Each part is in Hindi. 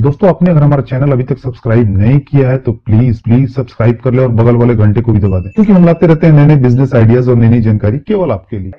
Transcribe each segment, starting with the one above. दोस्तों, आपने अगर हमारा चैनल अभी तक सब्सक्राइब नहीं किया है तो प्लीज सब्सक्राइब कर ले और बगल वाले घंटे को भी दबा दें, क्योंकि हम लाते रहते हैं नए नए बिजनेस आइडियाज और नई नई जानकारी केवल आपके लिए।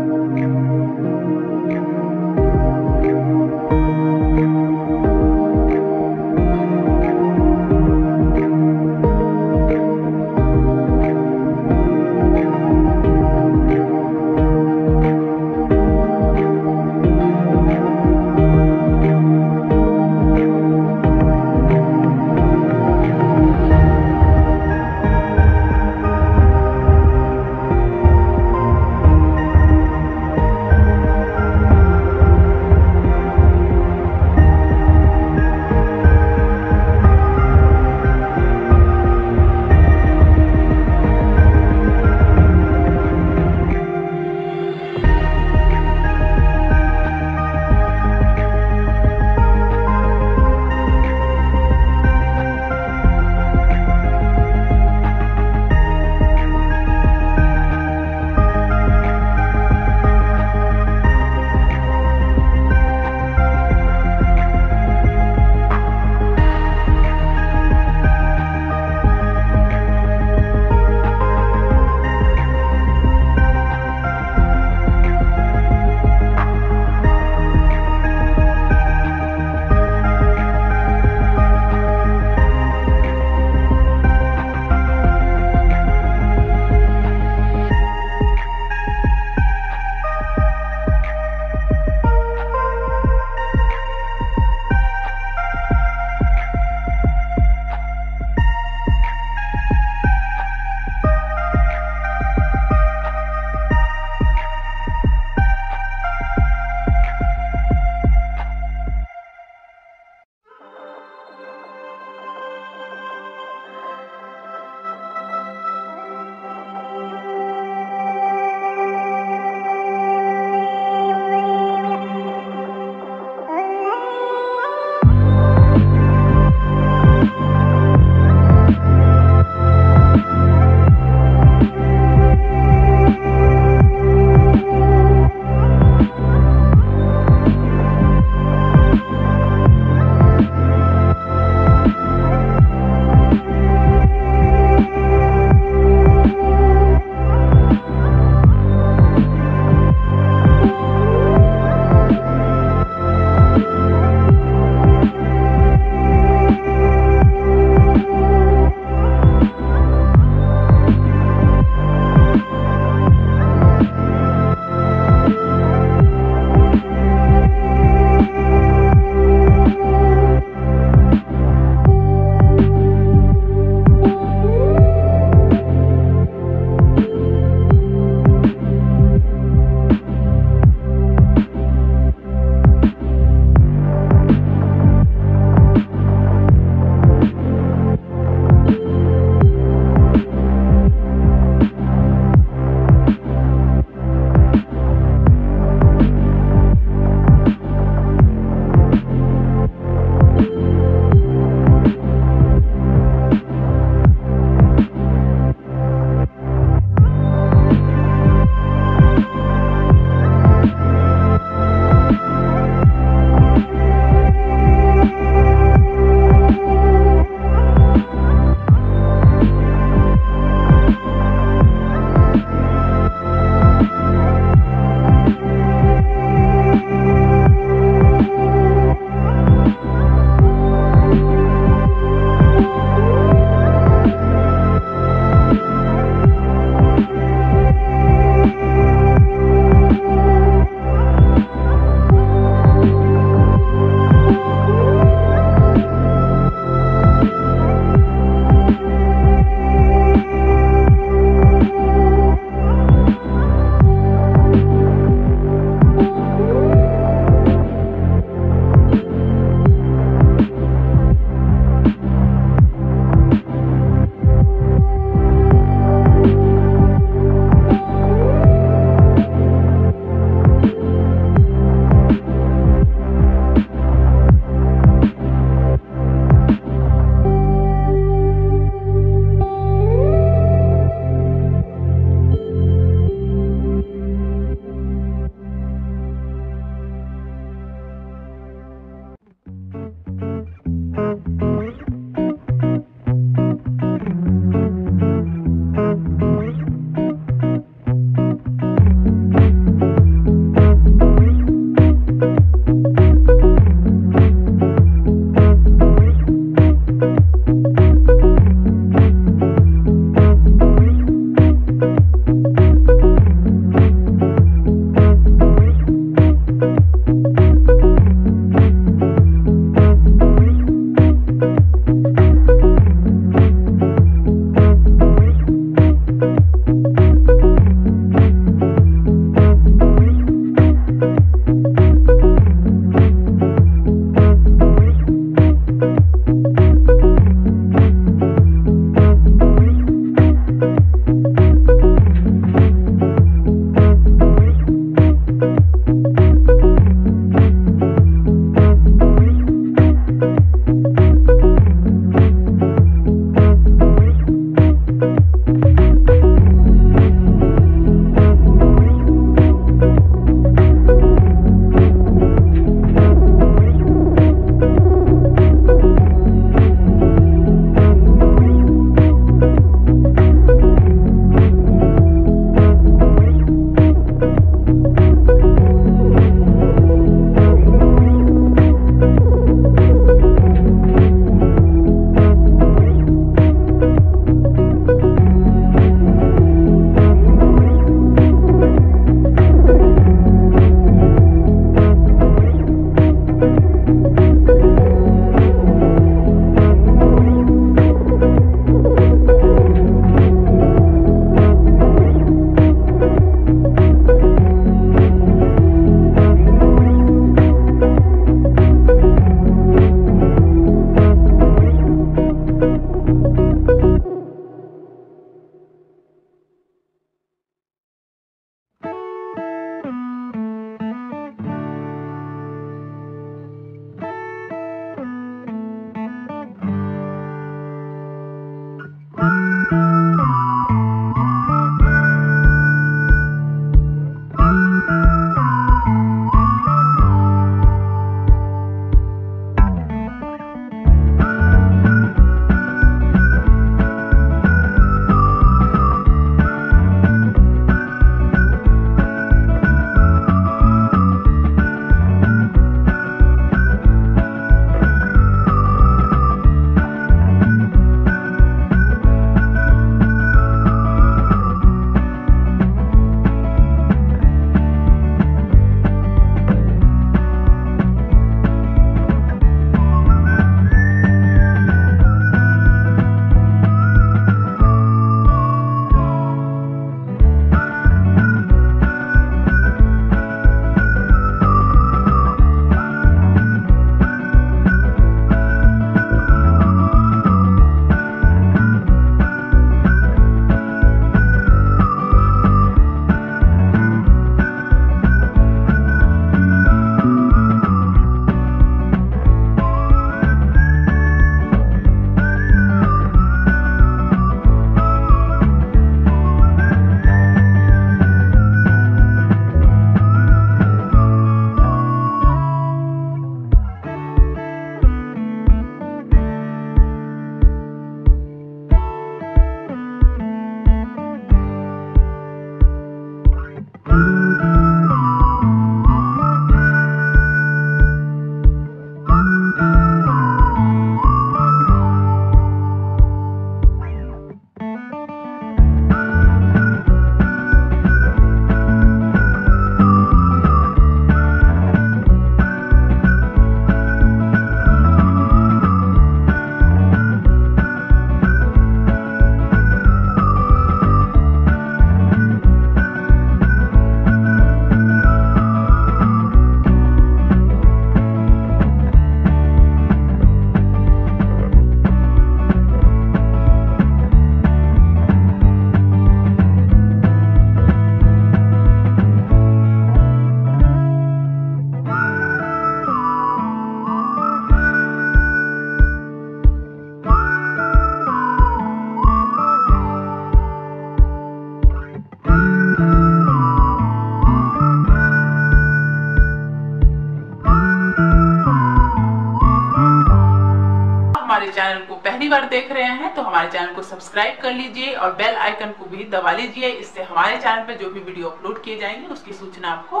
बार देख रहे हैं तो हमारे चैनल को सब्सक्राइब कर लीजिए और बेल आइकन को भी दबा लीजिए। इससे हमारे चैनल पर जो भी वीडियो अपलोड किए जाएंगे उसकी सूचना आपको।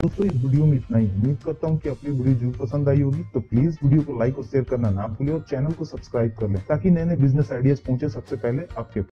तो इस वीडियो में इतना ही। उम्मीद करता हूँ कि अपनी वीडियो जरूर पसंद आई होगी। तो प्लीज वीडियो को लाइक और शेयर करना ना भूलें और चैनल को सब्सक्राइब कर लें ताकि नए नए बिजनेस आइडियाज पहुंचे सबसे पहले आपके।